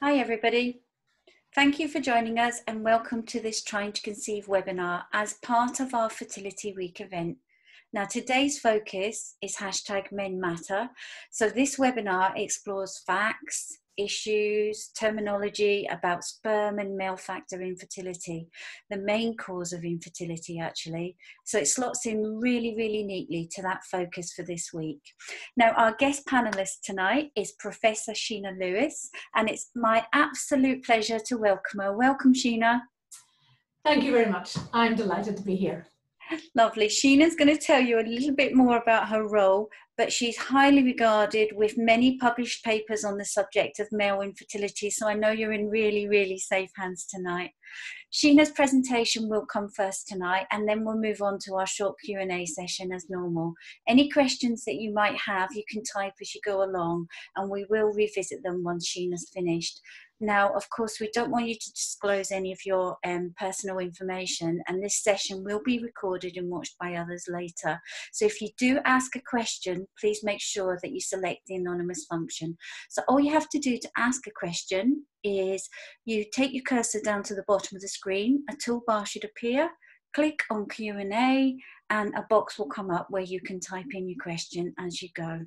Hi everybody, thank you for joining us and welcome to this Trying to Conceive webinar as part of our Fertility Week event. Now today's focus is #MenMatter, so this webinar explores facts, issues, terminology about sperm and male factor infertility, the main cause of infertility actually. So it slots in really, really neatly to that focus for this week. Now our guest panelist tonight is Professor Sheena Lewis, and it's my absolute pleasure to welcome her. Welcome, Sheena. Thank you very much. I'm delighted to be here. Lovely. Sheena's going to tell you a little bit more about her role, but she's highly regarded with many published papers on the subject of male infertility, so I know you're in really, really safe hands tonight. Sheena's presentation will come first tonight, and then we'll move on to our short Q&A session as normal. Any questions that you might have, you can type as you go along, and we will revisit them once Sheena's finished. Now, of course, we don't want you to disclose any of your personal information, and this session will be recorded and watched by others later. So if you do ask a question, please make sure that you select the anonymous function. So all you have to do to ask a question is you take your cursor down to the bottom of the screen, a toolbar should appear, click on Q&A, and a box will come up where you can type in your question as you go.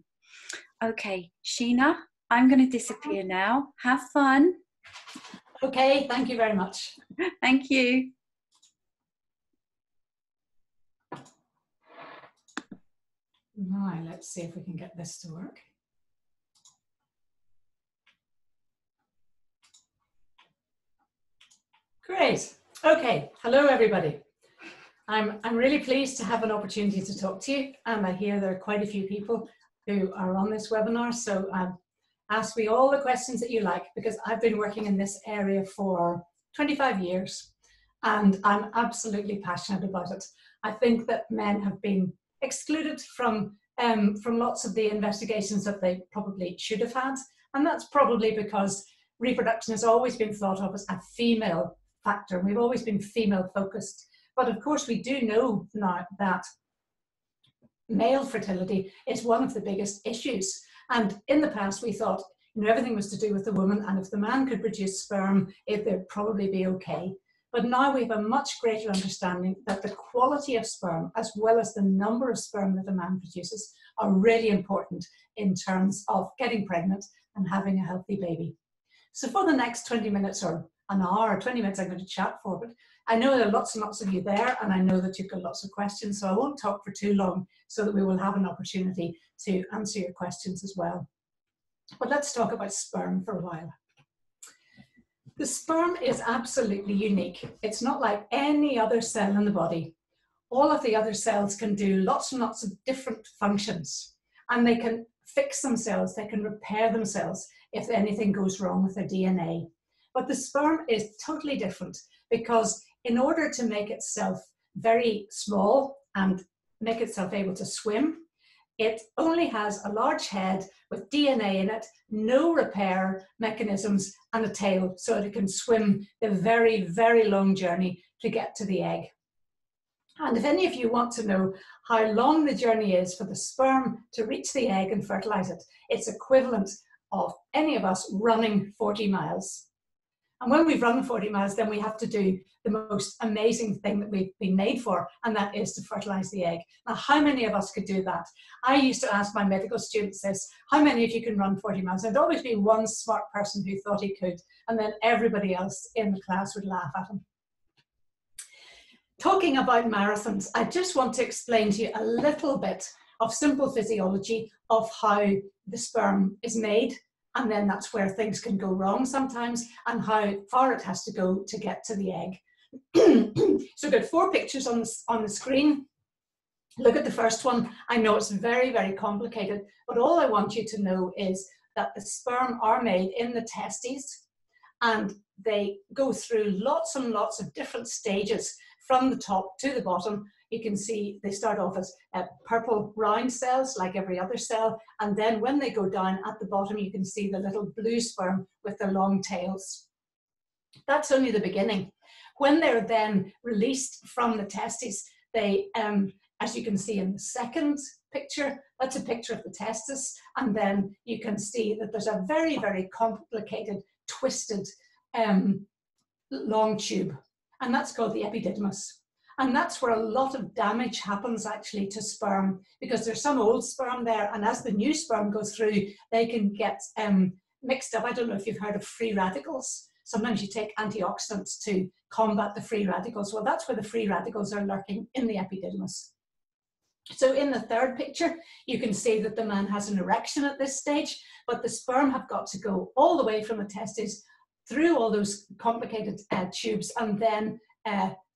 Okay, Sheena, I'm going to disappear now. Have fun. Okay, thank you very much. Thank you. Now, let's see if we can get this to work. Great. Okay, hello everybody. I'm really pleased to have an opportunity to talk to you, and I hear there are quite a few people who are on this webinar, so ask me all the questions that you like, because I've been working in this area for 25 years and I'm absolutely passionate about it. I think that men have been excluded from lots of the investigations that they probably should have had, and that's probably because reproduction has always been thought of as a female factor. We've always been female focused, but of course we do know now that male fertility is one of the biggest issues. And in the past, we thought, you know, everything was to do with the woman, and if the man could produce sperm, it would probably be okay. But now we have a much greater understanding that the quality of sperm, as well as the number of sperm that a man produces, are really important in terms of getting pregnant and having a healthy baby. So for the next 20 minutes, or an hour, or 20 minutes, I'm going to chat for it. I know there are lots and lots of you there, and I know that you've got lots of questions, so I won't talk for too long so that we will have an opportunity to answer your questions as well. But let's talk about sperm for a while. The sperm is absolutely unique. It's not like any other cell in the body. All of the other cells can do lots and lots of different functions, and they can fix themselves, they can repair themselves if anything goes wrong with their DNA. But the sperm is totally different, because in order to make itself very small and make itself able to swim, it only has a large head with DNA in it, no repair mechanisms, and a tail, so that it can swim the very, very long journey to get to the egg. And if any of you want to know how long the journey is for the sperm to reach the egg and fertilize it, it's equivalent of any of us running 40 miles. And when we've run 40 miles, then we have to do the most amazing thing that we've been made for, and that is to fertilize the egg. Now, how many of us could do that? I used to ask my medical students this: how many of you can run 40 miles? There'd always be one smart person who thought he could, and then everybody else in the class would laugh at him. Talking about marathons, I just want to explain to you a little bit of simple physiology of how the sperm is made, and then that's where things can go wrong sometimes, and how far it has to go to get to the egg. So we've got four pictures on the screen. Look at the first one. I know it's very, very complicated, but all I want you to know is that the sperm are made in the testes, and they go through lots and lots of different stages from the top to the bottom. You can see they start off as purple round cells like every other cell, and then when they go down at the bottom, you can see the little blue sperm with the long tails. That's only the beginning. When they're then released from the testes, they, as you can see in the second picture, that's a picture of the testes, and then you can see that there's a very, very complicated twisted long tube, and that's called the epididymis. And that's where a lot of damage happens actually to sperm, because there's some old sperm there, and as the new sperm goes through, they can get mixed up. I don't know if you've heard of free radicals. Sometimes you take antioxidants to combat the free radicals. Well, that's where the free radicals are lurking in the epididymis. So in the third picture, you can see that the man has an erection at this stage, but the sperm have got to go all the way from the testes through all those complicated tubes and then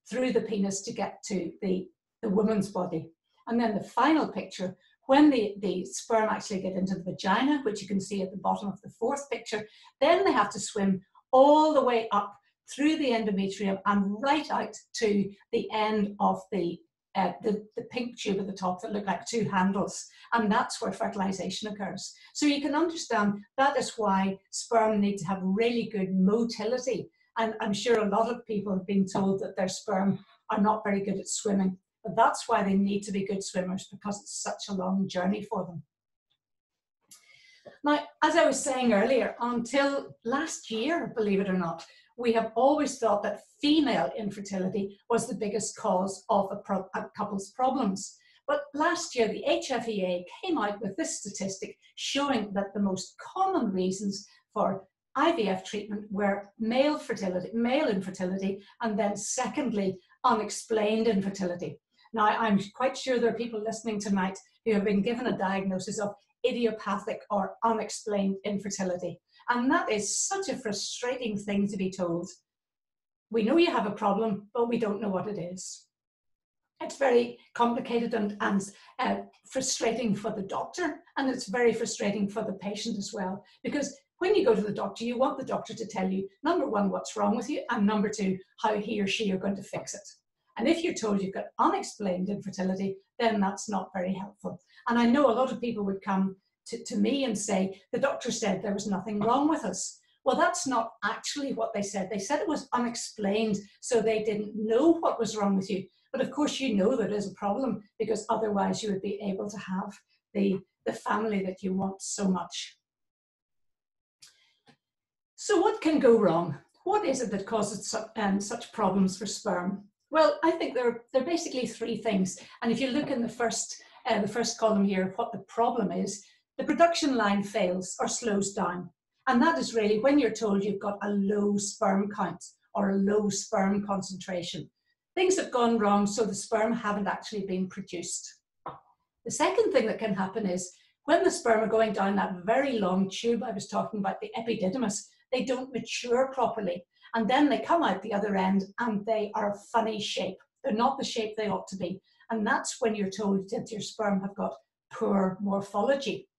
through the penis to get to the woman's body. And then the final picture, when the sperm actually get into the vagina, which you can see at the bottom of the fourth picture, then they have to swim all the way up through the endometrium and right out to the end of the pink tube at the top that look like two handles, and that's where fertilization occurs. So you can understand that is why sperm need to have really good motility. And I'm sure a lot of people have been told that their sperm are not very good at swimming, but that's why they need to be good swimmers, because it's such a long journey for them. Now, as I was saying earlier, until last year, believe it or not, we have always thought that female infertility was the biggest cause of a couple's problems. But last year, the HFEA came out with this statistic showing that the most common reasons for IVF treatment were male infertility, and then secondly, unexplained infertility. Now, I'm quite sure there are people listening tonight who have been given a diagnosis of idiopathic or unexplained infertility. And that is such a frustrating thing to be told. We know you have a problem, but we don't know what it is. It's very complicated and frustrating for the doctor, and it's very frustrating for the patient as well, because when you go to the doctor, you want the doctor to tell you, number one, what's wrong with you, and number two, how he or she are going to fix it. And if you're told you've got unexplained infertility, then that's not very helpful. And I know a lot of people would come to me and say, the doctor said there was nothing wrong with us. Well, that's not actually what they said. They said it was unexplained, so they didn't know what was wrong with you. But of course, you know there is a problem, because otherwise you would be able to have the family that you want so much. So what can go wrong? What is it that causes such problems for sperm? Well, I think there are basically three things. And if you look in the first column here, what the problem is, the production line fails or slows down. And that is really when you're told you've got a low sperm count or a low sperm concentration. Things have gone wrong, so the sperm haven't actually been produced. The second thing that can happen is when the sperm are going down that very long tube I was talking about, the epididymis, they don't mature properly. And then they come out the other end and they are a funny shape. They're not the shape they ought to be. And that's when you're told that your sperm have got poor morphology.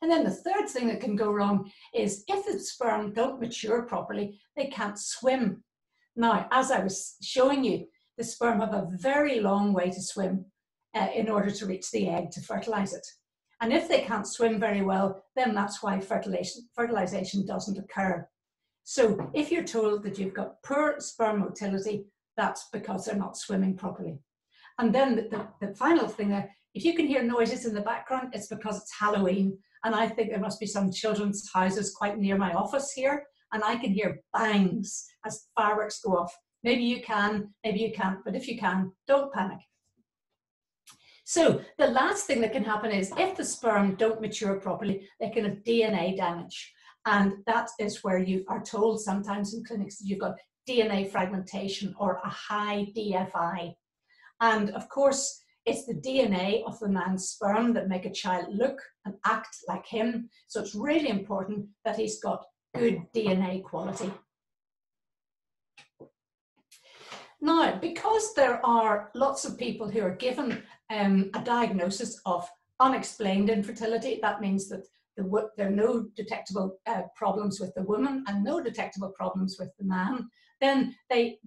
And then the third thing that can go wrong is if the sperm don't mature properly, they can't swim. Now, as I was showing you, the sperm have a very long way to swim in order to reach the egg to fertilize it. And if they can't swim very well, then that's why fertilization doesn't occur. So if you're told that you've got poor sperm motility, that's because they're not swimming properly. And then the final thing there, if you can hear noises in the background, it's because it's Halloween. And I think there must be some children's houses quite near my office here. And I can hear bangs as fireworks go off. Maybe you can, maybe you can't. But if you can, don't panic. So the last thing that can happen is if the sperm don't mature properly, they can have DNA damage. And that is where you are told sometimes in clinics that you've got DNA fragmentation or a high DFI. And of course, it's the DNA of the man's sperm that make a child look and act like him. So it's really important that he's got good DNA quality. Now, because there are lots of people who are given a diagnosis of unexplained infertility, that means that there are no detectable problems with the woman and no detectable problems with the man, then they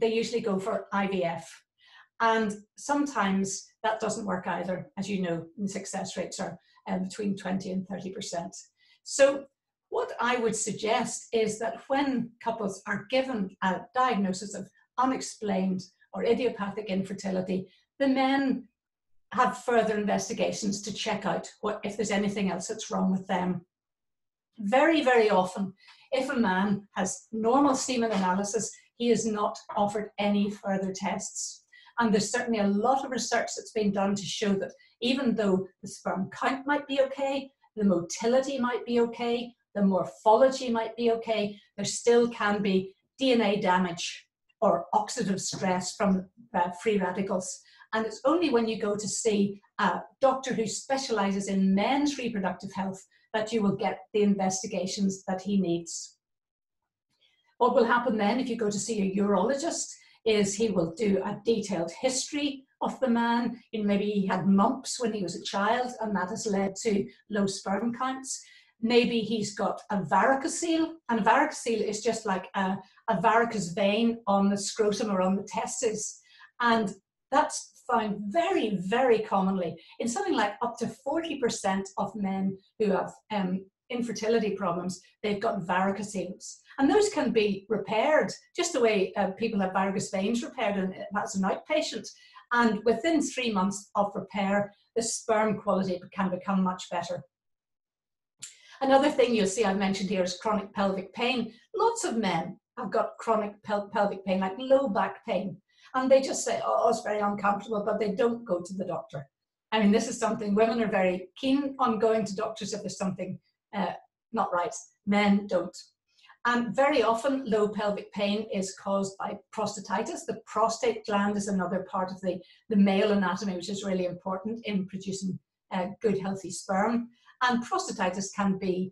usually go for IVF. And sometimes that doesn't work either, as you know, the success rates are between 20 and 30%. So what I would suggest is that when couples are given a diagnosis of unexplained or idiopathic infertility, the men have further investigations to check out if there's anything else that's wrong with them. Very, very often, if a man has normal semen analysis, he is not offered any further tests. And there's certainly a lot of research that's been done to show that even though the sperm count might be okay, the motility might be okay, the morphology might be okay, there still can be DNA damage or oxidative stress from free radicals. And it's only when you go to see a doctor who specializes in men's reproductive health that you will get the investigations that he needs. What will happen then if you go to see a urologist is he will do a detailed history of the man. And maybe he had mumps when he was a child and that has led to low sperm counts. Maybe he's got a varicocele, and varicocele is just like a varicose vein on the scrotum or on the testes. And that's found very, very commonly in something like up to 40% of men who have infertility problems. They've got varicoceles, and those can be repaired just the way people have varicose veins repaired, and that's an outpatient. And within 3 months of repair, the sperm quality can become much better. Another thing you'll see I mentioned here is chronic pelvic pain. Lots of men have got chronic pelvic pain, like low back pain. And they just say, oh, it's very uncomfortable, but they don't go to the doctor. I mean, this is something women are very keen on going to doctors if there's something not right. Men don't. And very often, low pelvic pain is caused by prostatitis. The prostate gland is another part of the male anatomy, which is really important in producing good, healthy sperm. And prostatitis can be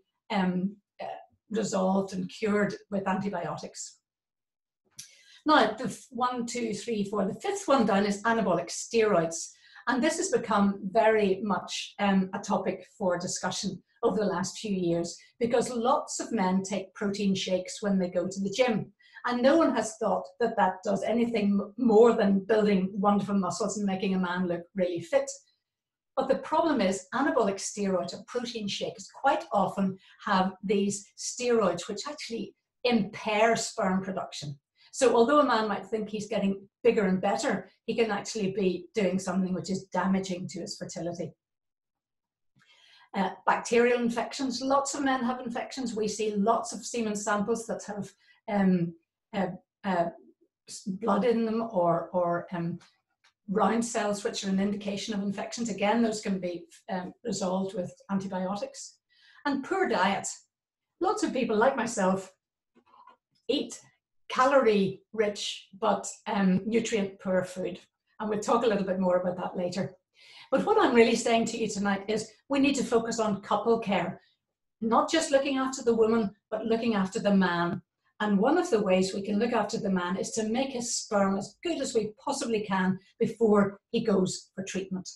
resolved and cured with antibiotics. Now, the the fifth one down is anabolic steroids. And this has become very much a topic for discussion over the last few years, because lots of men take protein shakes when they go to the gym. And no one has thought that that does anything more than building wonderful muscles and making a man look really fit. But the problem is anabolic steroids or protein shakes quite often have these steroids which actually impair sperm production. So although a man might think he's getting bigger and better, he can actually be doing something which is damaging to his fertility. Bacterial infections. Lots of men have infections. We see lots of semen samples that have blood in them or round cells, which are an indication of infections. Again, those can be resolved with antibiotics. And poor diet. Lots of people, like myself, eat calorie-rich but nutrient-poor food. And we'll talk a little bit more about that later. But what I'm really saying to you tonight is we need to focus on couple care, not just looking after the woman, but looking after the man. And one of the ways we can look after the man is to make his sperm as good as we possibly can before he goes for treatment.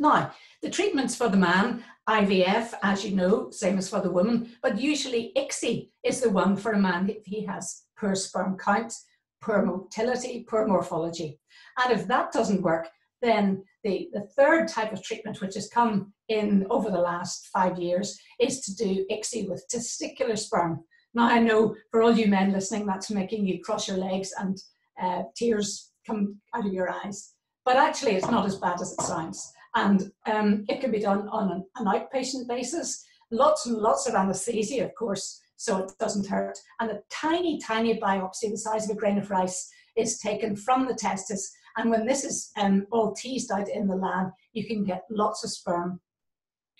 Now, the treatments for the man, IVF, as you know, same as for the woman, but usually ICSI is the one for a man if he has poor sperm count, poor motility, poor morphology. And if that doesn't work, then the third type of treatment, which has come in over the last 5 years, is to do ICSI with testicular sperm. Now, I know for all you men listening, that's making you cross your legs and tears come out of your eyes. But actually, it's not as bad as it sounds. And it can be done on an outpatient basis. Lots and lots of anaesthesia, of course, so it doesn't hurt. And a tiny, tiny biopsy the size of a grain of rice is taken from the testis. And when this is all teased out in the lab, you can get lots of sperm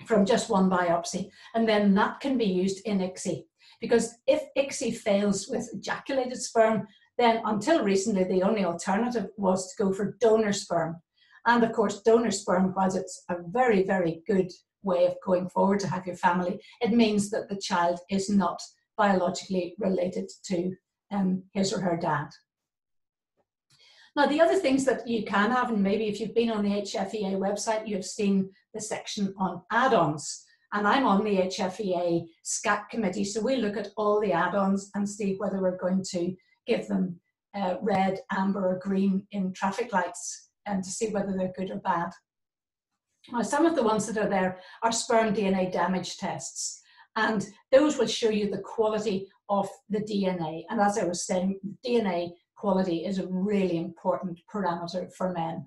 from just one biopsy. And then that can be used in ICSI. Because if ICSI fails with ejaculated sperm, then until recently, the only alternative was to go for donor sperm. And of course, donor sperm, while it's a very, very good way of going forward to have your family, it means that the child is not biologically related to his or her dad. Now, the other things that you can have, and maybe if you've been on the HFEA website, you have seen the section on add-ons. And I'm on the HFEA SCAC committee, so we look at all the add-ons and see whether we're going to give them red, amber, or green in traffic lights, and to see whether they're good or bad. Now, some of the ones that are there are sperm DNA damage tests, and those will show you the quality of the DNA. And as I was saying, DNA quality is a really important parameter for men.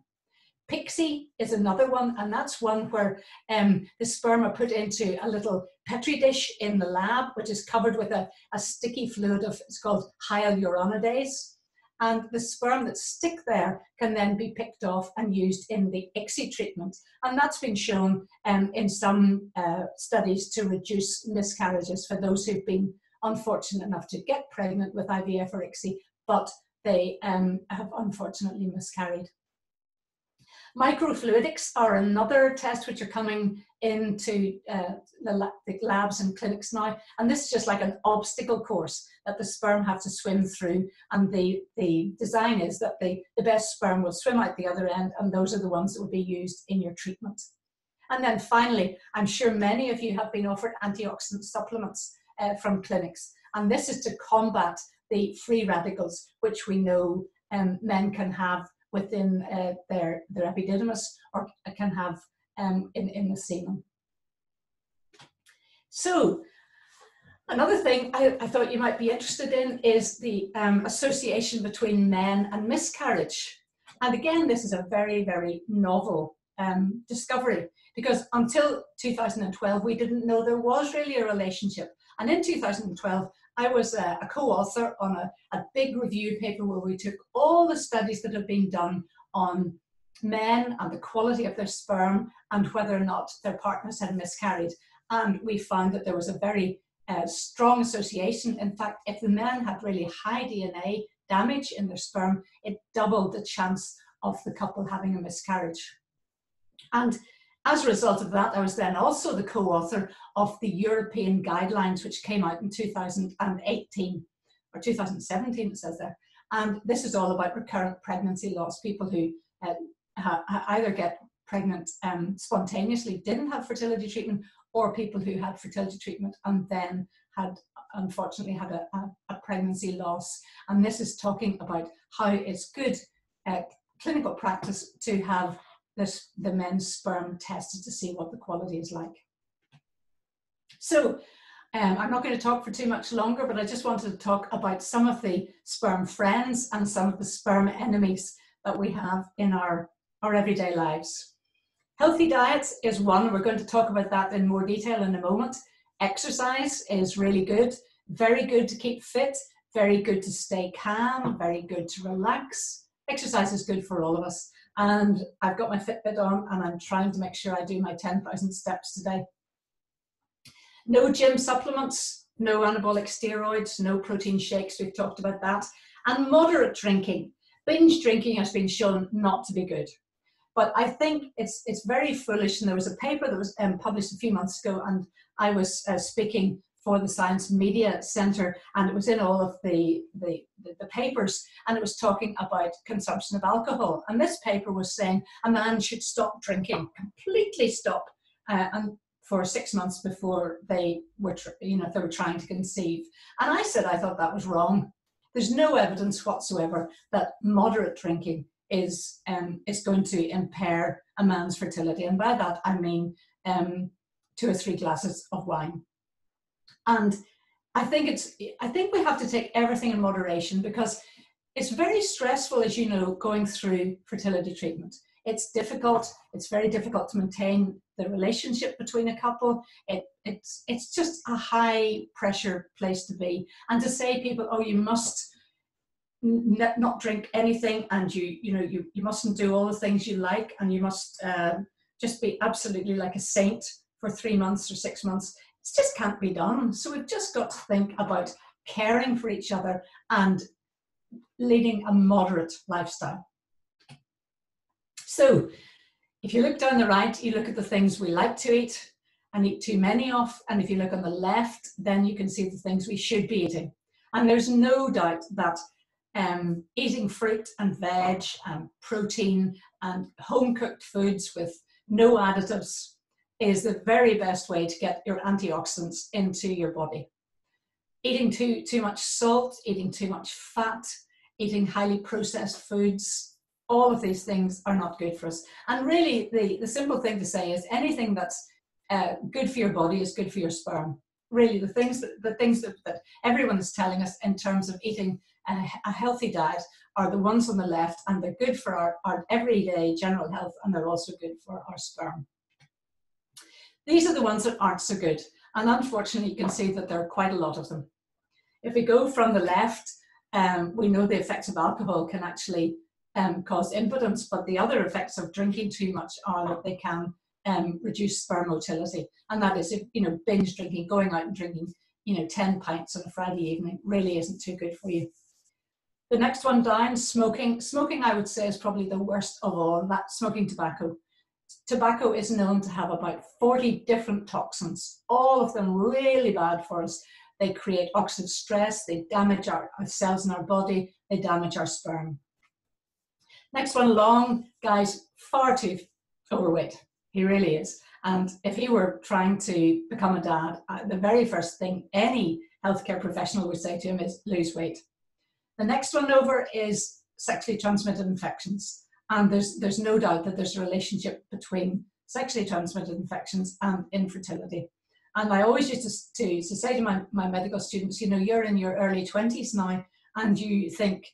PIXI is another one, and that's one where the sperm are put into a little petri dish in the lab, which is covered with a sticky fluid of, it's called hyaluronidase. And the sperm that's stick there can then be picked off and used in the ICSI treatment. And that's been shown in some studies to reduce miscarriages for those who've been unfortunate enough to get pregnant with IVF or ICSI, but they have unfortunately miscarried. Microfluidics are another test which are coming into the labs and clinics now, and this is just like an obstacle course that the sperm have to swim through, and the design is that the best sperm will swim out the other end, and those are the ones that will be used in your treatment. And then finally, I'm sure many of you have been offered antioxidant supplements from clinics, and this is to combat the free radicals which we know men can have within their epididymis, or can have in the semen. So another thing I thought you might be interested in is the association between men and miscarriage. And again, this is a very, very novel discovery, because until 2012, we didn't know there was really a relationship. And in 2012, I was a co-author on a big review paper where we took all the studies that have been done on men and the quality of their sperm and whether or not their partners had miscarried. And we found that there was a very strong association. In fact, if the men had really high DNA damage in their sperm, it doubled the chance of the couple having a miscarriage. And as a result of that, I was then also the co-author of the European guidelines, which came out in 2018, or 2017, it says there. And this is all about recurrent pregnancy loss, people who either get pregnant spontaneously, didn't have fertility treatment, or people who had fertility treatment and then had, unfortunately, had a pregnancy loss. And this is talking about how it's good clinical practice to have the men's sperm tested to see what the quality is like. So I'm not going to talk for too much longer, but I just wanted to talk about some of the sperm friends and some of the sperm enemies that we have in our everyday lives. Healthy diets is one. We're going to talk about that in more detail in a moment. Exercise is really good, very good to keep fit, very good to stay calm, very good to relax. Exercise is good for all of us. And I've got my Fitbit on and I'm trying to make sure I do my 10,000 steps today. No gym supplements, no anabolic steroids, no protein shakes, we've talked about that. And moderate drinking. Binge drinking has been shown not to be good. But I think it's very foolish, and there was a paper that was published a few months ago, and I was speaking for the Science Media Centre, and it was in all of the papers, and it was talking about consumption of alcohol. And this paper was saying a man should stop drinking, completely stop, and for 6 months before they were, they were trying to conceive. And I said I thought that was wrong. There's no evidence whatsoever that moderate drinking is going to impair a man's fertility, and by that I mean 2 or 3 glasses of wine. And I think we have to take everything in moderation, because it's very stressful, as you know, going through fertility treatment. It's difficult. It's very difficult to maintain the relationship between a couple. It's just a high pressure place to be. And to say to people, oh, you must not drink anything, and you mustn't do all the things you like, and you must just be absolutely like a saint for 3 months or 6 months. It just can't be done. So we've just got to think about caring for each other and leading a moderate lifestyle. So if you look down the right, you look at the things we like to eat and eat too many of, and if you look on the left, then you can see the things we should be eating. And there's no doubt that eating fruit and veg and protein and home-cooked foods with no additives is the very best way to get your antioxidants into your body. Eating too much salt, eating too much fat, eating highly processed foods, all of these things are not good for us. And really the simple thing to say is anything that's good for your body is good for your sperm. Really the things that everyone is telling us in terms of eating a healthy diet are the ones on the left, and they're good for our everyday general health, and they're also good for our sperm. These are the ones that aren't so good, and unfortunately you can see that there are quite a lot of them. If we go from the left, we know the effects of alcohol can actually cause impotence, but the other effects of drinking too much are that they can reduce sperm motility, and that is, if, you know, binge drinking, going out and drinking, you know, 10 pints on a Friday evening really isn't too good for you. The next one down, smoking. Smoking, I would say, is probably the worst of all, that's smoking tobacco. Tobacco is known to have about 40 different toxins, all of them really bad for us. They create oxidative stress, they damage our cells in our body, they damage our sperm. Next one, long. Guys, far too overweight. He really is. And if he were trying to become a dad, the very first thing any healthcare professional would say to him is lose weight. The next one over is sexually transmitted infections. And there's no doubt that there's a relationship between sexually transmitted infections and infertility. And I always used to say to my medical students, you know, you're in your early 20s now, and you think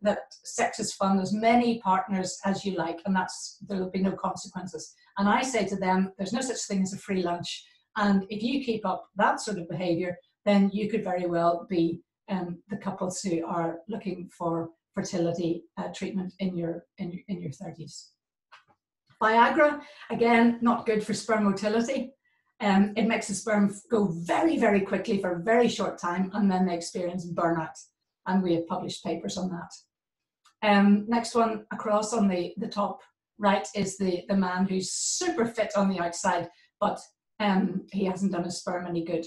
that sex is fun, as many partners as you like, and there'll be no consequences. And I say to them, there's no such thing as a free lunch. And if you keep up that sort of behavior, then you could very well be the couples who are looking for fertility treatment in your 30s. Viagra, again, not good for sperm motility. It makes the sperm go very, very quickly for a very short time, and then they experience burnout. And we have published papers on that. Next one across on the top right is the man who's super fit on the outside, but he hasn't done his sperm any good.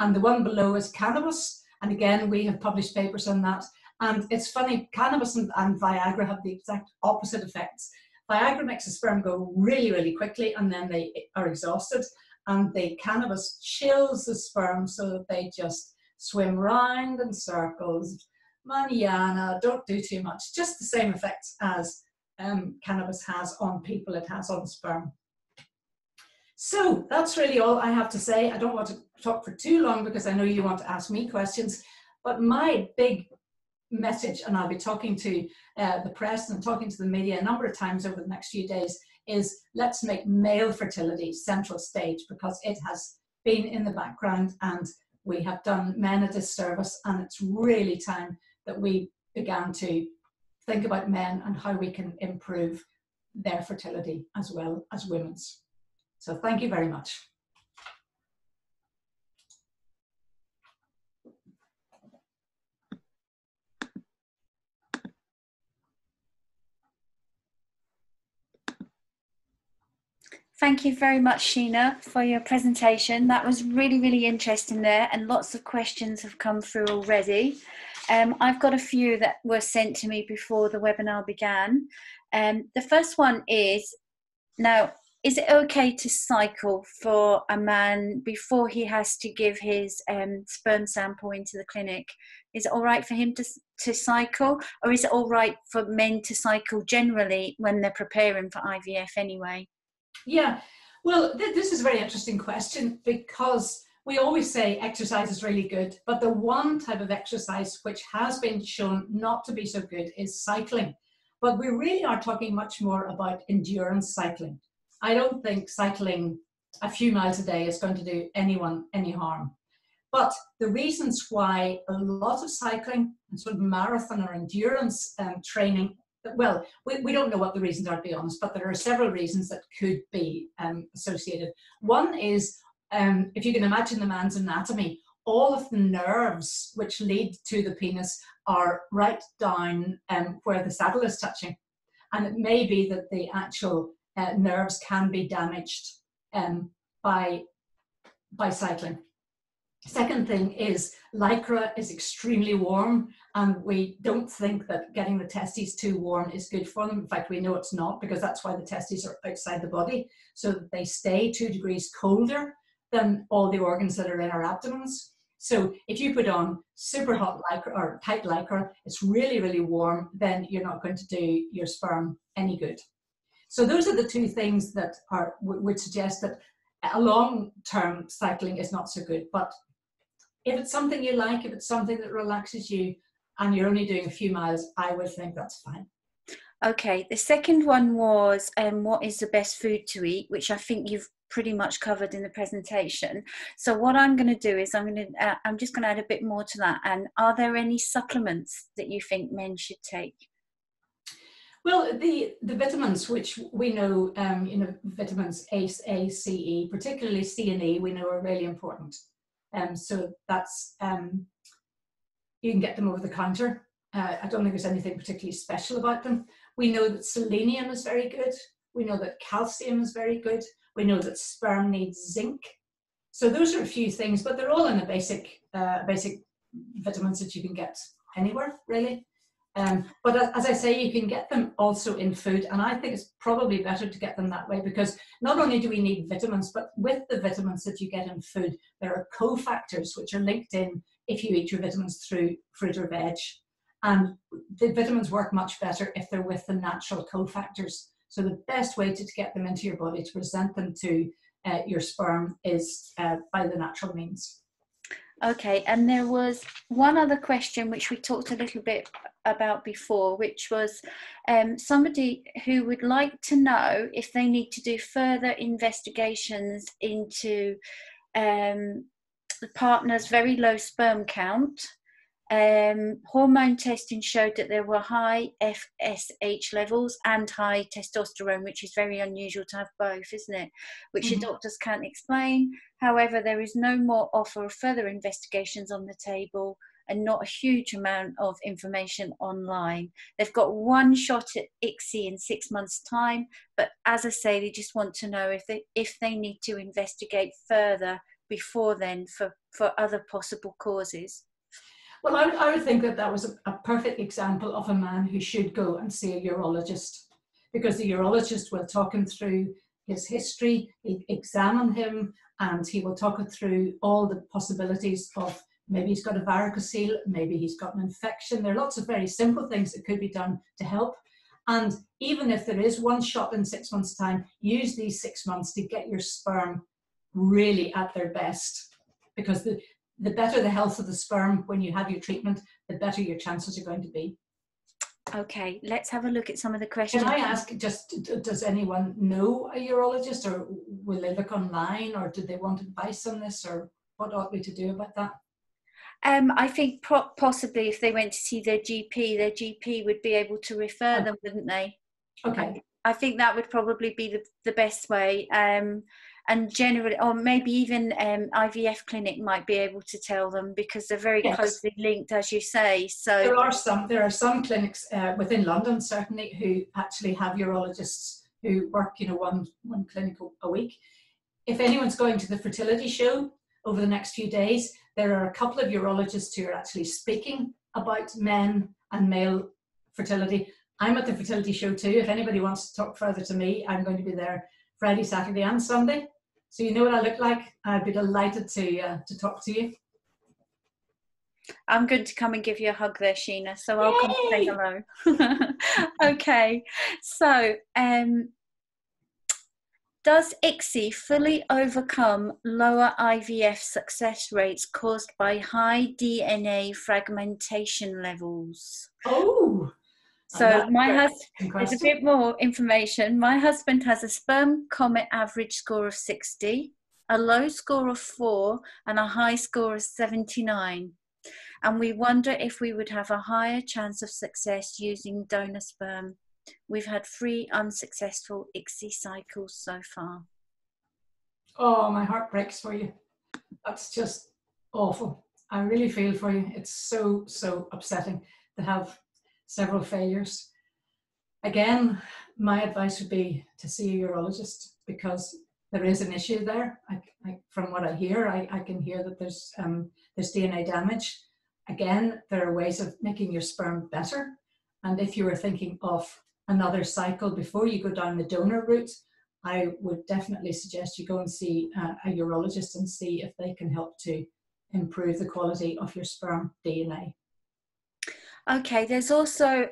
And the one below is cannabis. And again, we have published papers on that. And it's funny, cannabis and Viagra have the exact opposite effects. Viagra makes the sperm go really, really quickly, and then they are exhausted. And the cannabis chills the sperm so that they just swim round in circles. Manana, don't do too much. Just the same effects as cannabis has on people, it has on sperm. So that's really all I have to say. I don't want to talk for too long because I know you want to ask me questions, but my big message, and I'll be talking to the press and talking to the media a number of times over the next few days, is let's make male fertility central stage, because it has been in the background and we have done men a disservice, and it's really time that we began to think about men and how we can improve their fertility as well as women's. So thank you very much. Thank you very much, Sheena, for your presentation. That was really, really interesting there, and lots of questions have come through already. I've got a few that were sent to me before the webinar began. The first one is, now, is it okay to cycle for a man before he has to give his sperm sample into the clinic? Is it all right for him to cycle, or is it all right for men to cycle generally when they're preparing for IVF anyway? Yeah, well, this is a very interesting question, because we always say exercise is really good, but the one type of exercise which has been shown not to be so good is cycling. But we really are talking much more about endurance cycling. I don't think cycling a few miles a day is going to do anyone any harm. But the reasons why a lot of cycling and sort of marathon or endurance training, well, we don't know what the reasons are, to be honest, but there are several reasons that could be associated. One is, if you can imagine the man's anatomy, all of the nerves which lead to the penis are right down where the saddle is touching. And it may be that the actual nerves can be damaged by cycling. Second thing is, lycra is extremely warm, and we don't think that getting the testes too warm is good for them. In fact, we know it's not, because that's why the testes are outside the body, so that they stay 2 degrees colder than all the organs that are in our abdomens. So if you put on super hot lycra or tight lycra, it's really, really warm, then you're not going to do your sperm any good. So those are the two things that would suggest that a long-term cycling is not so good. But if it's something you like, if it's something that relaxes you, and you're only doing a few miles, I would think that's fine. Okay, the second one was what is the best food to eat, which I think you've pretty much covered in the presentation. So what I'm going to do is I'm just going to add a bit more to that. And are there any supplements that you think men should take? Well, the vitamins, which we know, you know, vitamins A, C, E, particularly C and E, we know are really important. So that's, you can get them over the counter. I don't think there's anything particularly special about them. We know that selenium is very good. We know that calcium is very good. We know that sperm needs zinc. So those are a few things, but they're all in the basic vitamins that you can get anywhere, really. But as I say, you can get them also in food, and I think it's probably better to get them that way, because not only do we need vitamins, but with the vitamins that you get in food, there are cofactors which are linked in if you eat your vitamins through fruit or veg. And the vitamins work much better if they're with the natural cofactors. So the best way to get them into your body, to present them to your sperm, is by the natural means. Okay, and there was one other question which we talked a little bit about before, which was somebody who would like to know if they need to do further investigations into the partner's very low sperm count. Hormone testing showed that there were high FSH levels and high testosterone, which is very unusual to have both, isn't it? Which the doctors can't explain. However, there is no more offer of further investigations on the table and not a huge amount of information online. They've got one shot at ICSI in 6 months' time, but as I say, they just want to know if they need to investigate further before then for other possible causes. Well, I would think that that was a perfect example of a man who should go and see a urologist, because the urologist will talk him through his history, he'll examine him, and he will talk him through all the possibilities of maybe he's got a varicocele, maybe he's got an infection. There are lots of very simple things that could be done to help. And even if there is one shot in 6 months' time, use these 6 months to get your sperm really at their best, because the better the health of the sperm when you have your treatment, the better your chances are going to be. Okay, let's have a look at some of the questions. Can I ask, just does anyone know a urologist, or will they look online, or do they want advice on this, or what ought we to do about that? I think possibly if they went to see their GP would be able to refer them, wouldn't they? Okay. I think that would probably be the best way. And generally, or maybe even IVF clinic might be able to tell them, because they're very closely linked, as you say. So there are some clinics within London certainly who actually have urologists who work, you know, one clinic a week. If anyone's going to the fertility show over the next few days, there are a couple of urologists who are actually speaking about men and male fertility. I'm at the fertility show too. If anybody wants to talk further to me, I'm going to be there Friday, Saturday and Sunday. So you know what I look like. I'd be delighted to talk to you. I'm going to come and give you a hug there, Sheena. So I'll come say hello. Okay. So does ICSI fully overcome lower IVF success rates caused by high DNA fragmentation levels? Oh. So my husband, there's a bit more information. My husband has a sperm comet average score of 60, a low score of 4, and a high score of 79. And we wonder if we would have a higher chance of success using donor sperm. We've had 3 unsuccessful ICSI cycles so far. Oh, my heart breaks for you. That's just awful. I really feel for you. It's so, so upsetting to have several failures. Again, my advice would be to see a urologist, because there is an issue there. From what I hear, I can hear that there's DNA damage. Again, there are ways of making your sperm better. And if you were thinking of another cycle before you go down the donor route, I would definitely suggest you go and see a urologist and see if they can help to improve the quality of your sperm DNA. Okay, there's also,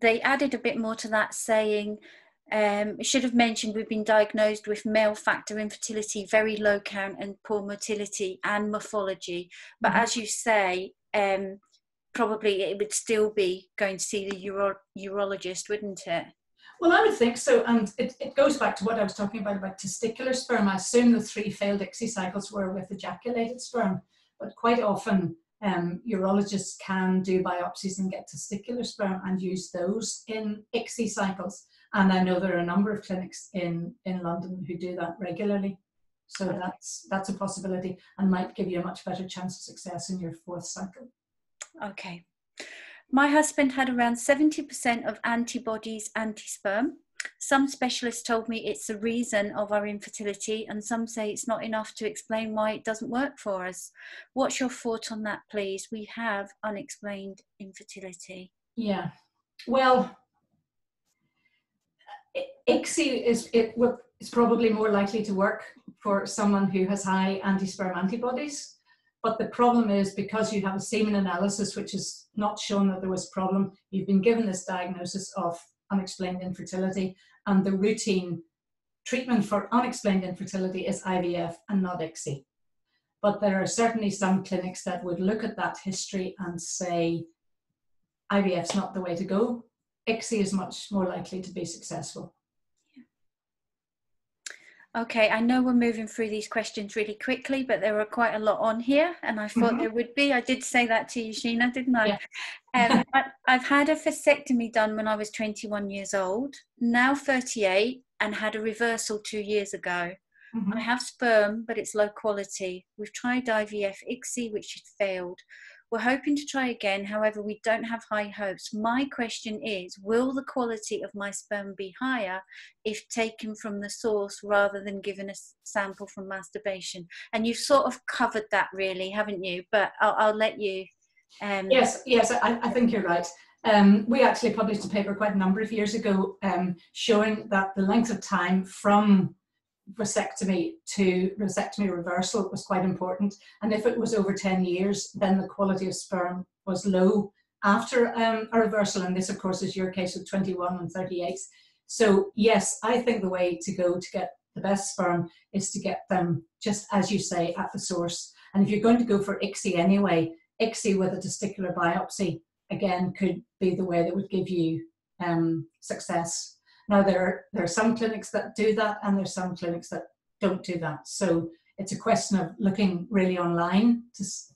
they added a bit more to that, saying, I should have mentioned we've been diagnosed with male factor infertility, very low count and poor motility and morphology. But as you say, probably it would still be going to see the urologist, wouldn't it? Well, I would think so, and it goes back to what I was talking about testicular sperm. I assume the 3 failed ICSI cycles were with ejaculated sperm, but quite often urologists can do biopsies and get testicular sperm and use those in ICSI cycles. And I know there are a number of clinics in London who do that regularly. So that's a possibility and might give you a much better chance of success in your 4th cycle. Okay. My husband had around 70% of antibodies anti-sperm. Some specialists told me it's the reason of our infertility, and some say it's not enough to explain why it doesn't work for us. What's your thought on that, please? We have unexplained infertility. Yeah. Well, ICSI is probably more likely to work for someone who has high anti-sperm antibodies. But the problem is, because you have a semen analysis which has not shown that there was a problem, you've been given this diagnosis of unexplained infertility, and the routine treatment for unexplained infertility is IVF and not ICSI. But there are certainly some clinics that would look at that history and say, IVF's not the way to go. ICSI is much more likely to be successful. Okay, I know we're moving through these questions really quickly, but there are quite a lot on here, and I thought there would be. I did say that to you, Sheena, didn't I? Yeah. I've had a vasectomy done when I was 21 years old, now 38, and had a reversal 2 years ago. I have sperm, but it's low quality. We've tried IVF, ICSI, which has failed. We're hoping to try again, however, we don't have high hopes. My question is, will the quality of my sperm be higher if taken from the source rather than given a sample from masturbation? And you've sort of covered that really, haven't you? But I'll let you. Yes, I think you're right. We actually published a paper quite a number of years ago showing that the length of time from vasectomy to vasectomy reversal was quite important, and if it was over 10 years then the quality of sperm was low after a reversal, and this of course is your case with 21 and 38. So yes, I think the way to go to get the best sperm is to get them, just as you say, at the source. And if you're going to go for ICSI anyway, ICSI with a testicular biopsy again could be the way that would give you success. Now, there are some clinics that do that and there's some clinics that don't do that. So it's a question of looking really online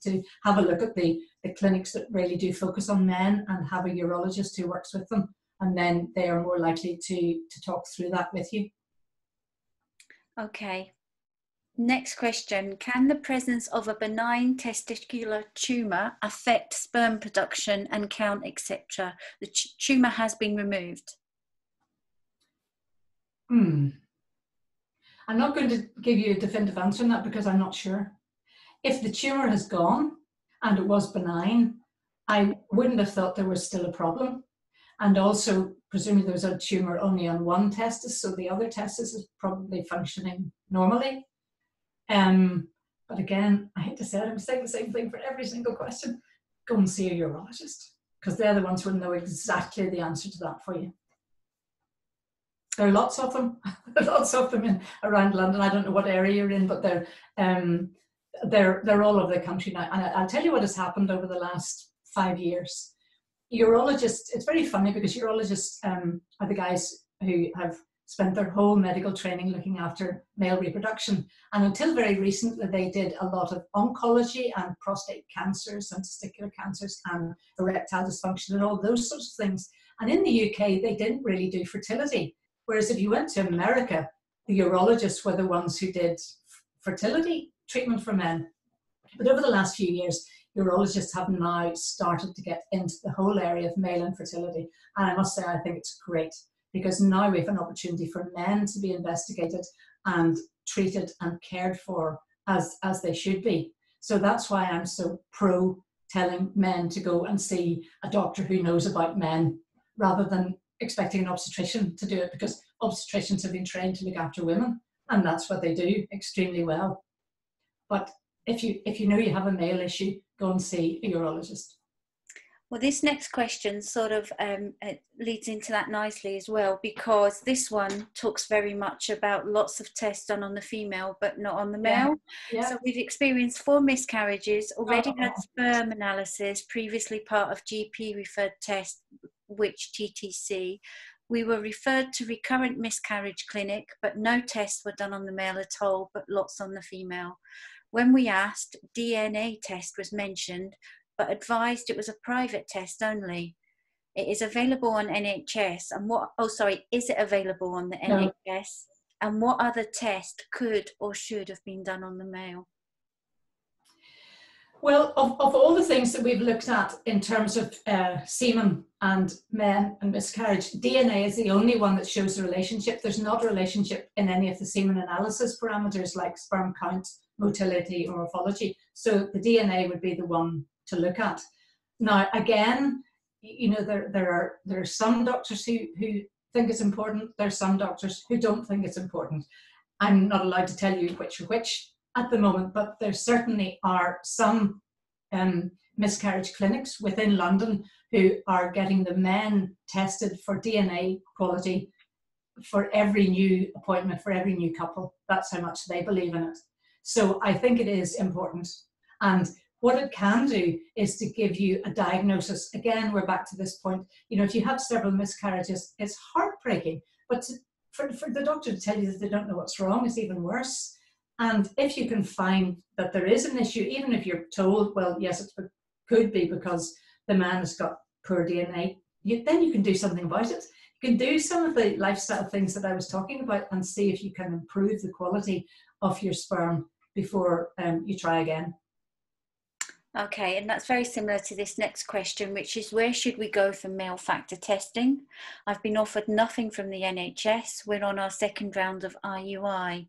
to have a look at the clinics that really do focus on men and have a urologist who works with them. And then they are more likely to talk through that with you. Okay. Next question. Can the presence of a benign testicular tumour affect sperm production and count, etc.? The tumour has been removed. I'm not going to give you a definitive answer on that because I'm not sure. If the tumour has gone and it was benign, I wouldn't have thought there was still a problem. And also, presumably there was a tumour only on one testis, so the other testis is probably functioning normally. But again, I hate to say it, I'm saying the same thing for every single question. Go and see a urologist, because they're the ones who will know exactly the answer to that for you. There are lots of them around London. I don't know what area you're in, but they're all over the country now. And I'll tell you what has happened over the last 5 years. Urologists, it's very funny because urologists are the guys who have spent their whole medical training looking after male reproduction. And until very recently, they did a lot of oncology and prostate cancers and testicular cancers and erectile dysfunction and all those sorts of things. And in the UK, they didn't really do fertility. Whereas if you went to America, the urologists were the ones who did fertility treatment for men. But over the last few years, urologists have now started to get into the whole area of male infertility. And I must say, I think it's great because now we have an opportunity for men to be investigated and treated and cared for as they should be. So that's why I'm so pro telling men to go and see a doctor who knows about men, rather than expecting an obstetrician to do it, because obstetricians have been trained to look after women and that's what they do extremely well. But if you know you have a male issue, go and see a urologist. Well, this next question sort of leads into that nicely as well, because this one talks very much about lots of tests done on the female but not on the male. Yeah. Yeah. So we've experienced 4 miscarriages, already had sperm analysis, previously part of GP-referred test, which TTC. We were referred to recurrent miscarriage clinic, but no tests were done on the male at all, but lots on the female. When we asked, DNA test was mentioned, but advised it was a private test only. It is available on NHS, and what, oh sorry, is it available on the NHS? And what other test could or should have been done on the male? Well, of all the things that we've looked at in terms of semen and men and miscarriage, DNA is the only one that shows a relationship. There's not a relationship in any of the semen analysis parameters like sperm count, motility or morphology. So the DNA would be the one to look at. Now, again, you know, there are some doctors who think it's important. There's some doctors who don't think it's important. I'm not allowed to tell you which are which at the moment, but there certainly are some miscarriage clinics within London who are getting the men tested for DNA quality for every new appointment, for every new couple. That's how much they believe in it. So I think it is important. And what it can do is to give you a diagnosis. Again, we're back to this point. You know, if you have several miscarriages, it's heartbreaking. But for the doctor to tell you that they don't know what's wrong is even worse. And if you can find that there is an issue, even if you're told, well, yes, it could be because the man has got poor DNA, then you can do something about it. You can do some of the lifestyle things that I was talking about and see if you can improve the quality of your sperm before you try again. Okay, and that's very similar to this next question, which is where should we go for male factor testing? I've been offered nothing from the NHS. We're on our second round of IUI.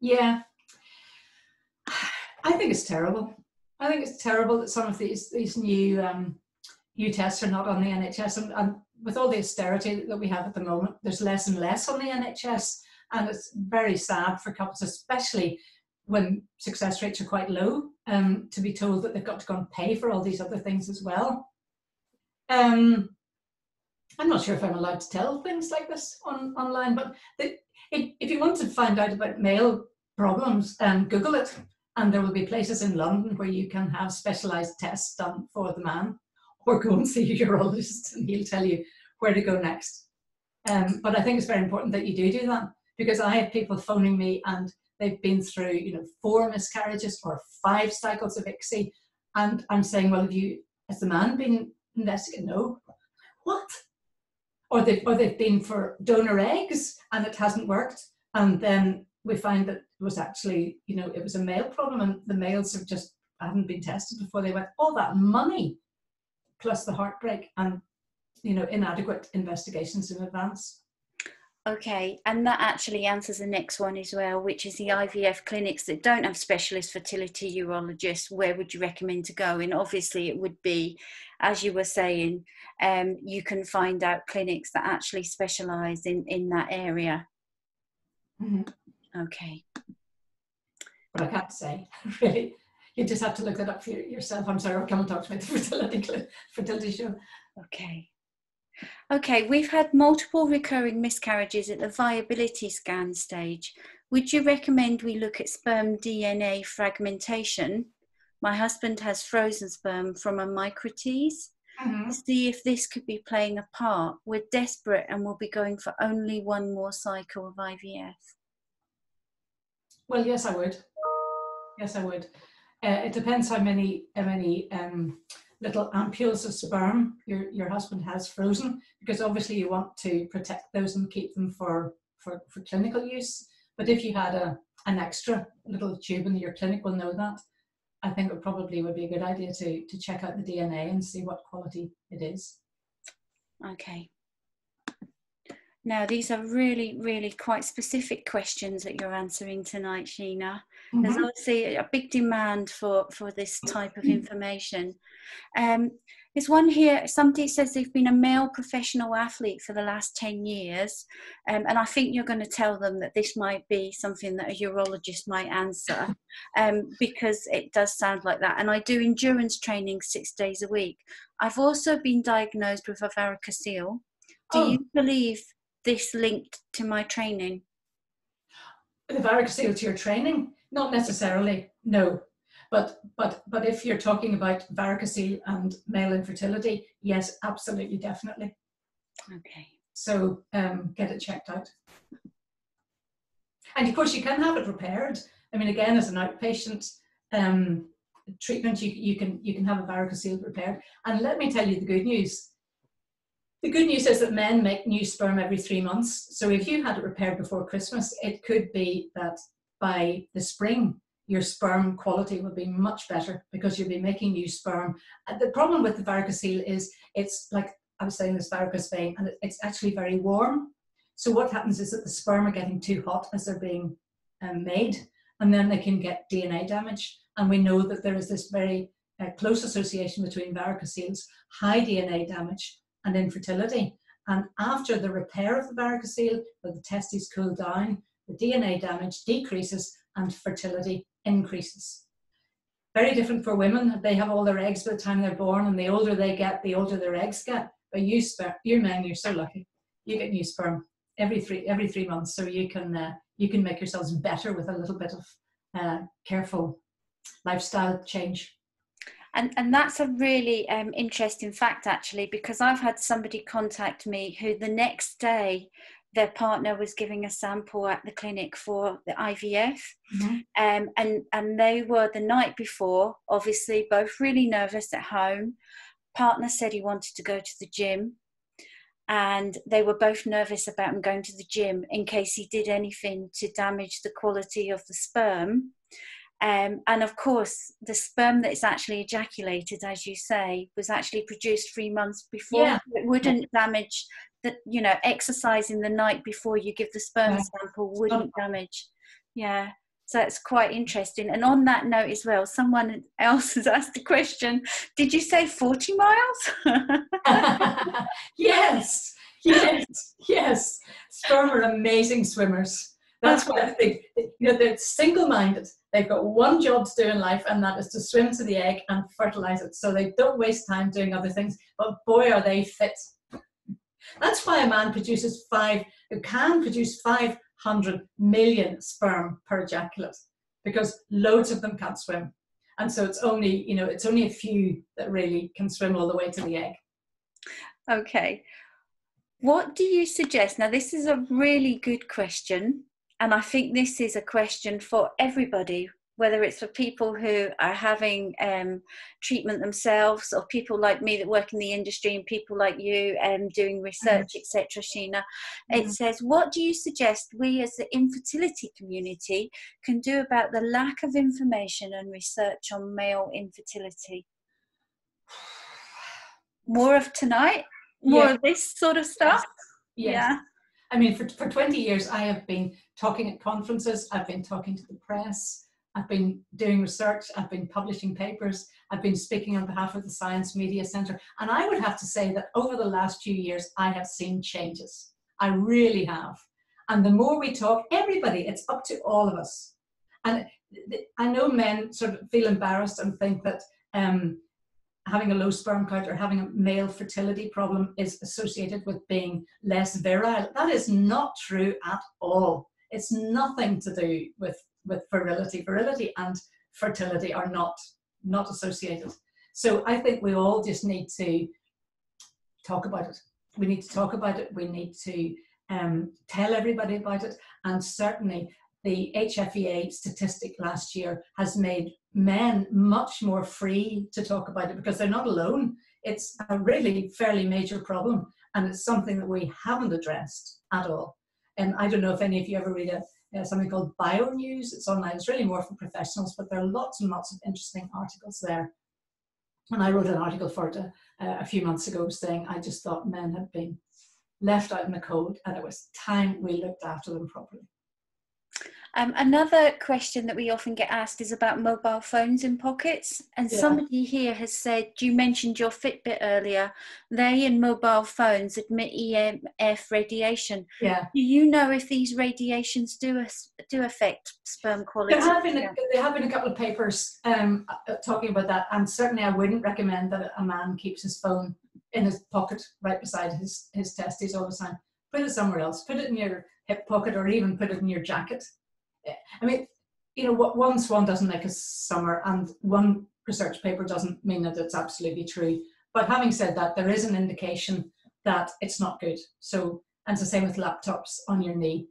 Yeah, I think it's terrible. I think it's terrible that some of these new tests are not on the NHS. And with all the austerity that we have at the moment, there's less and less on the NHS. And it's very sad for couples, especially when success rates are quite low, to be told that they've got to go and pay for all these other things as well. I'm not sure if I'm allowed to tell things like this online, but if you want to find out about male problems, Google it, and there will be places in London where you can have specialised tests done for the man, or go and see a urologist and he'll tell you where to go next. But I think it's very important that you do that, because I have people phoning me and they've been through, you know, 4 miscarriages or 5 cycles of ICSI, and I'm saying, well, has the man been investigated? No. What? Or they've been for donor eggs and it hasn't worked, and then we find that it was actually, you know, it was a male problem, and the males have just haven't been tested before they went. All that money, plus the heartbreak, and you know, inadequate investigations in advance. Okay, and that actually answers the next one as well, which is the IVF clinics that don't have specialist fertility urologists, where would you recommend to go? And obviously it would be, as you were saying, you can find out clinics that actually specialise in that area. Mm-hmm. Okay. But I can't say, really. You just have to look that up for yourself. I'm sorry, I'll come and talk to me at the fertility show. Okay. Okay, we've had multiple recurring miscarriages at the viability scan stage. Would you recommend we look at sperm DNA fragmentation? My husband has frozen sperm from a microtease. Mm-hmm. See if this could be playing a part. We're desperate and we'll be going for only 1 more cycle of IVF. Well, yes, I would. Yes, I would. It depends how many little ampules of sperm your husband has frozen, because obviously you want to protect those and keep them for clinical use. But if you had an extra little tube, and your clinic will know that, I think it probably would be a good idea to check out the DNA and see what quality it is. Okay. Now, these are really, really quite specific questions that you're answering tonight, Sheena. Mm-hmm. There's obviously a big demand for this type of information. There's one here, somebody says they've been a male professional athlete for the last 10 years. And I think you're going to tell them that this might be something that a urologist might answer, because it does sound like that. And I do endurance training 6 days a week. I've also been diagnosed with a varicocele. Do you believe this linked to my training? The varicocele to your training? Not necessarily, no. But if you're talking about varicocele and male infertility, yes, absolutely, definitely. Okay. So get it checked out. And of course, you can have it repaired. I mean, again, as an outpatient treatment, you can have a varicocele repaired. And let me tell you the good news. The good news is that men make new sperm every 3 months. So if you had it repaired before Christmas, it could be that by the spring, your sperm quality will be much better because you'll be making new sperm. The problem with the varicocele is it's like I was saying, this varicose vein, and it's actually very warm. So what happens is that the sperm are getting too hot as they're being made, and then they can get DNA damage. And we know that there is this very close association between varicoceles, high DNA damage, and infertility. And after the repair of the varicocele, where the testes cool down, the DNA damage decreases and fertility increases. Very different for women. They have all their eggs by the time they're born, and the older they get, the older their eggs get. But you men, you're so lucky. You get new sperm every three months, so you can make yourselves better with a little bit of careful lifestyle change. And that's a really interesting fact, actually, because I've had somebody contact me who the next day their partner was giving a sample at the clinic for the IVF. Mm-hmm. and they were the night before, obviously both really nervous at home. Partner said he wanted to go to the gym, and they were both nervous about him going to the gym in case he did anything to damage the quality of the sperm. And of course, the sperm that is actually ejaculated, as you say, was actually produced 3 months before. Yeah. It wouldn't damage that, you know, exercising the night before you give the sperm sample wouldn't damage. Yeah, so that's quite interesting. And on that note as well, someone else has asked a question. Did you say 40 miles? Yes, yes, yes. Sperm are amazing swimmers. That's why I think, you know, they're single-minded. They've got one job to do in life, and that is to swim to the egg and fertilize it. So they don't waste time doing other things, but boy, are they fit. That's why a man can produce 500 million sperm per ejaculate, because loads of them can't swim. And so it's only, you know, it's only a few that really can swim all the way to the egg. Okay. What do you suggest? Now, this is a really good question. And I think this is a question for everybody, whether it's for people who are having treatment themselves, or people like me that work in the industry, and people like you doing research, etc. Sheena, it says, what do you suggest we as the infertility community can do about the lack of information and research on male infertility? More of tonight? More of this sort of stuff? Yes. Yes. Yeah. I mean, for 20 years, I have been talking at conferences, I've been talking to the press, I've been doing research, I've been publishing papers, I've been speaking on behalf of the Science Media Centre. And I would have to say that over the last few years, I have seen changes. I really have. And the more we talk, everybody, it's up to all of us. And I know men sort of feel embarrassed and think that having a low sperm count or having a male fertility problem is associated with being less virile. That is not true at all. It's nothing to do with virility. Virility and fertility are not associated. So I think we all just need to talk about it. We need to talk about it. We need to tell everybody about it. And certainly the HFEA statistic last year has made men much more free to talk about it, because they're not alone. It's a really fairly major problem, and it's something that we haven't addressed at all. And I don't know if any of you ever read something called Bionews. It's online. It's really more for professionals, but there are lots and lots of interesting articles there. And I wrote an article for it a few months ago, saying I just thought men had been left out in the cold, and it was time we looked after them properly. Another question that we often get asked is about mobile phones in pockets. And somebody here has said, you mentioned your Fitbit earlier. They and mobile phones emit EMF radiation. Yeah. Do you know if these radiations do affect sperm quality? There have been a couple of papers talking about that. And certainly I wouldn't recommend that a man keeps his phone in his pocket right beside his testes all the time. Put it somewhere else. Put it in your hip pocket, or even put it in your jacket. I mean, you know, one swan doesn't make a summer, and one research paper doesn't mean that it's absolutely true. But having said that, there is an indication that it's not good. So, and it's the same with laptops on your knee.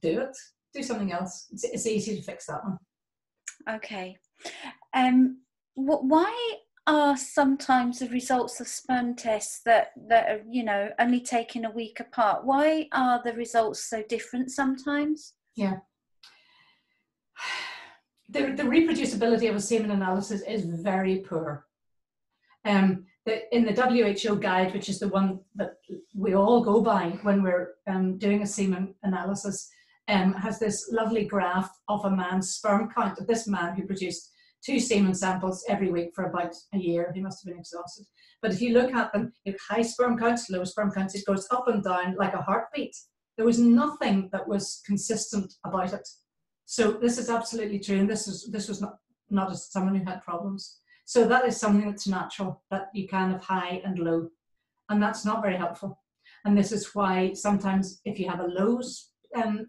Do it. Do something else. It's easy to fix that one. Okay. Why are sometimes the results of sperm tests that are, you know, only taken a week apart? Why are the results so different sometimes? Yeah. The reproducibility of a semen analysis is very poor. In the WHO guide, which is the one that we all go by when we're doing a semen analysis, has this lovely graph of a man's sperm count. Of this man who produced 2 semen samples every week for about a year. He must have been exhausted. But if you look at them, you have high sperm counts, low sperm counts. It goes up and down like a heartbeat. There was nothing that was consistent about it. So this is absolutely true, and this was not as someone who had problems. So that is something that's natural, that you can have high and low, and that's not very helpful. And this is why sometimes if you have a low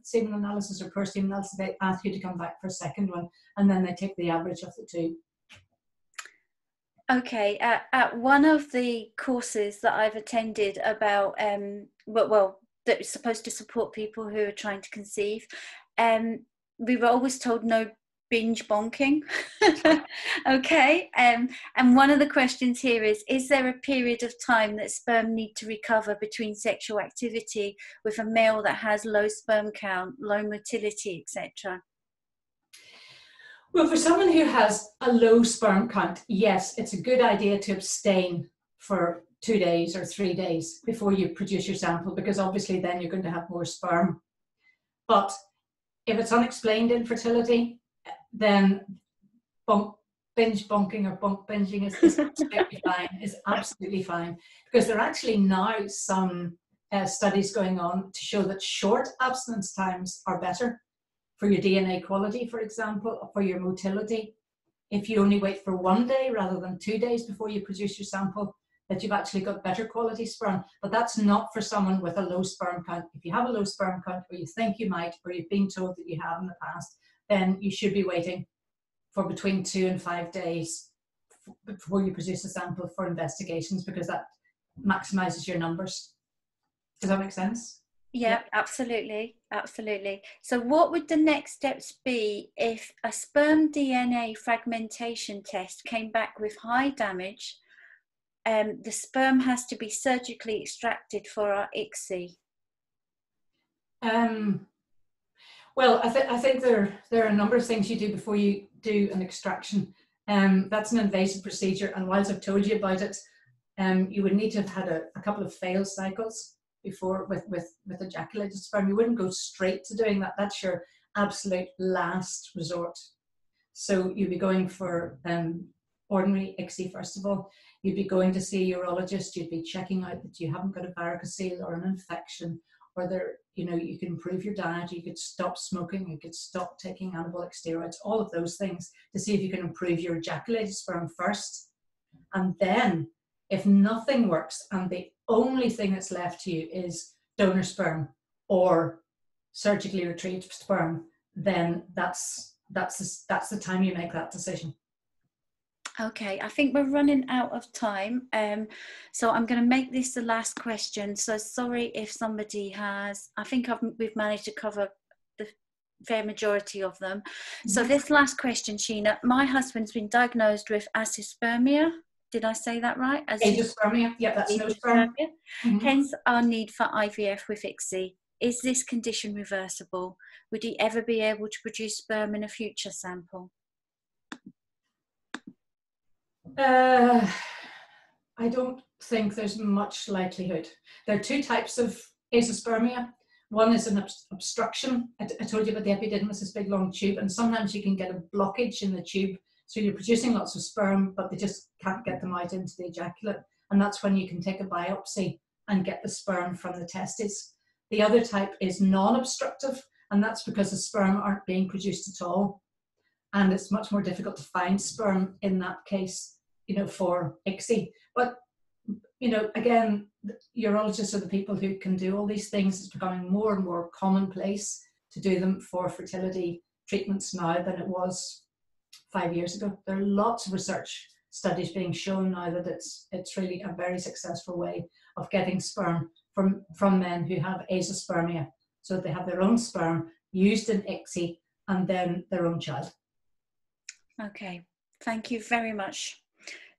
semen analysis or poor semen analysis, they ask you to come back for a second one, and then they take the average of the two. Okay, at one of the courses that I've attended about, well, that is supposed to support people who are trying to conceive, we were always told no binge bonking. Okay. And one of the questions here is there a period of time that sperm need to recover between sexual activity with a male that has low sperm count, low motility, etc.? Well, for someone who has a low sperm count, yes, it's a good idea to abstain for 2 days or 3 days before you produce your sample, because obviously then you're going to have more sperm. But if it's unexplained infertility, then binge bonking is absolutely fine. Is absolutely fine, because there are actually now some studies going on to show that short abstinence times are better for your DNA quality, for example, or for your motility. If you only wait for 1 day rather than 2 days before you produce your sample, that you've actually got better quality sperm. But that's not for someone with a low sperm count. If you have a low sperm count, or you think you might, or you've been told that you have in the past, then you should be waiting for between 2 and 5 days before you produce a sample for investigations, because that maximizes your numbers. Does that make sense? Yeah, absolutely. Absolutely. So what would the next steps be if a sperm DNA fragmentation test came back with high damage? The sperm has to be surgically extracted for our ICSI. Well, I think there are a number of things you do before you do an extraction. That's an invasive procedure, and whilst I've told you about it, you would need to have had a couple of failed cycles before with ejaculated sperm. You wouldn't go straight to doing that. That's your absolute last resort. So you'd be going for ordinary ICSI first of all. You'd be going to see a urologist. You'd be checking out that you haven't got a varicocele or an infection, or there, you know, you can improve your diet, you could stop smoking, you could stop taking anabolic steroids, all of those things to see if you can improve your ejaculated sperm first. And then if nothing works and the only thing that's left to you is donor sperm or surgically retrieved sperm, then that's the time you make that decision. Okay, I think we're running out of time, so I'm going to make this the last question. So sorry if somebody has, I think we've managed to cover the fair majority of them. So this last question, Sheena, my husband's been diagnosed with acidospermia. Did I say that right? Acidospermia, yeah, that's no sperm. Hence our need for IVF with ICSI. Is this condition reversible? Would he ever be able to produce sperm in a future sample? I don't think there's much likelihood. There are two types of acidospermia. One is an obstruction. I told you about the epididymis, this big long tube, and sometimes you can get a blockage in the tube. So you're producing lots of sperm, but they just can't get them out into the ejaculate. And that's when you can take a biopsy and get the sperm from the testes. The other type is non-obstructive, and that's because the sperm aren't being produced at all. And it's much more difficult to find sperm in that case, you know, for ICSI. But, you know, again, urologists are the people who can do all these things. It's becoming more and more commonplace to do them for fertility treatments now than it was 5 years ago. There are lots of research studies being shown now that it's really a very successful way of getting sperm from men who have azoospermia, so that they have their own sperm used in ICSI and then their own child. Okay, thank you very much.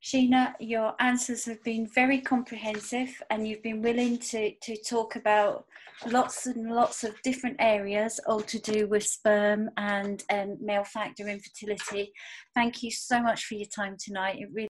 Sheena, your answers have been very comprehensive, and you've been willing to talk about lots and lots of different areas, all to do with sperm and male factor infertility. Thank you so much for your time tonight. It really